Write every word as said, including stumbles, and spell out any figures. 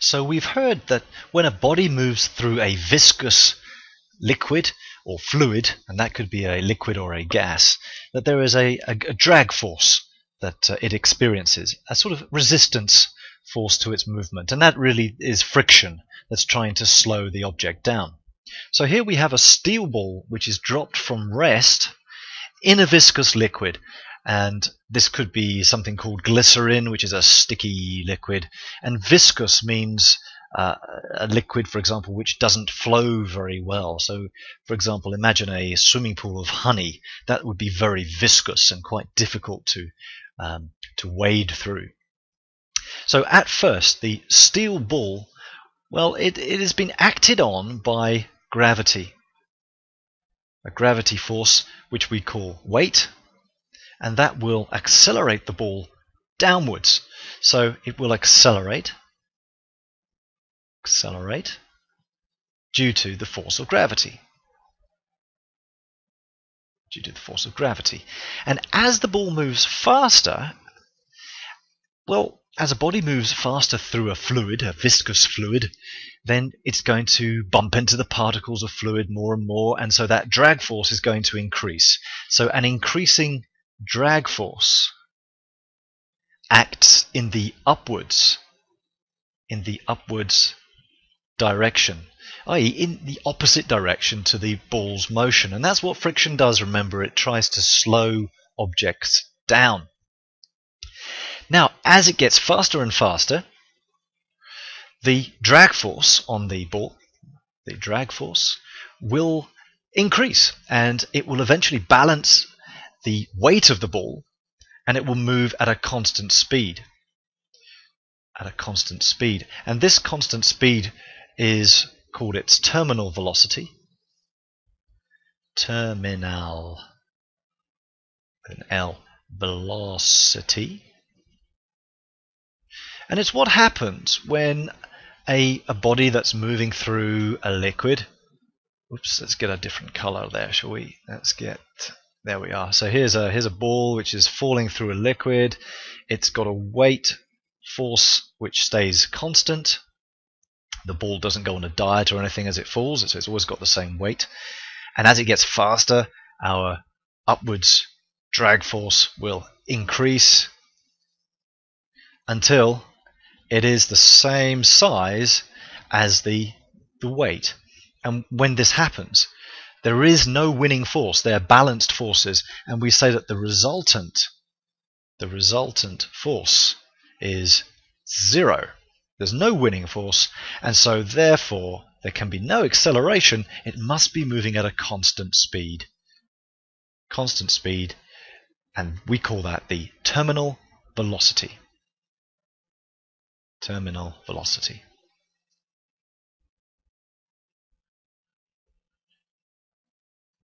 So we've heard that when a body moves through a viscous liquid or fluid, and that could be a liquid or a gas, that there is a, a, a drag force that uh, it experiences, a sort of resistance force to its movement, and that really is friction that's trying to slow the object down. So here we have a steel ball which is dropped from rest in a viscous liquid, and this could be something called glycerin, which is a sticky liquid, and viscous means uh, a liquid, for example, which doesn't flow very well. So, for example, imagine a swimming pool of honey. That would be very viscous and quite difficult to um, to wade through. So at first, the steel ball, well, it, it has been acted on by gravity, a gravity force which we call weight, and that will accelerate the ball downwards. So it will accelerate, accelerate due to the force of gravity, due to the force of gravity. And as the ball moves faster, well, as a body moves faster through a fluid, a viscous fluid, then it's going to bump into the particles of fluid more and more, and so that drag force is going to increase. So an increasing drag force acts in the upwards, in the upwards direction, that is in the opposite direction to the ball's motion. And that's what friction does, remember. It tries to slow objects down. Now, as it gets faster and faster, the drag force on the ball, the drag force, will increase, and it will eventually balance the weight of the ball, and it will move at a constant speed, at a constant speed. And this constant speed is called its terminal velocity, terminal, an L, velocity. And it's what happens when a, a body that's moving through a liquid. Oops, let's get a different color there, shall we? Let's get, there we are. So here's a, here's a ball which is falling through a liquid. It's got a weight force which stays constant. The ball doesn't go on a diet or anything as it falls, so it's always got the same weight. And as it gets faster, our upwards drag force will increase until it is the same size as the the weight. And when this happens, there is no winning force. They're balanced forces, and we say that the resultant the resultant force is zero. There's no winning force, and so therefore there can be no acceleration. It must be moving at a constant speed, constant speed, and we call that the terminal velocity. Terminal velocity.